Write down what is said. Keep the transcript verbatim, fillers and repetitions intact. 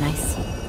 nice.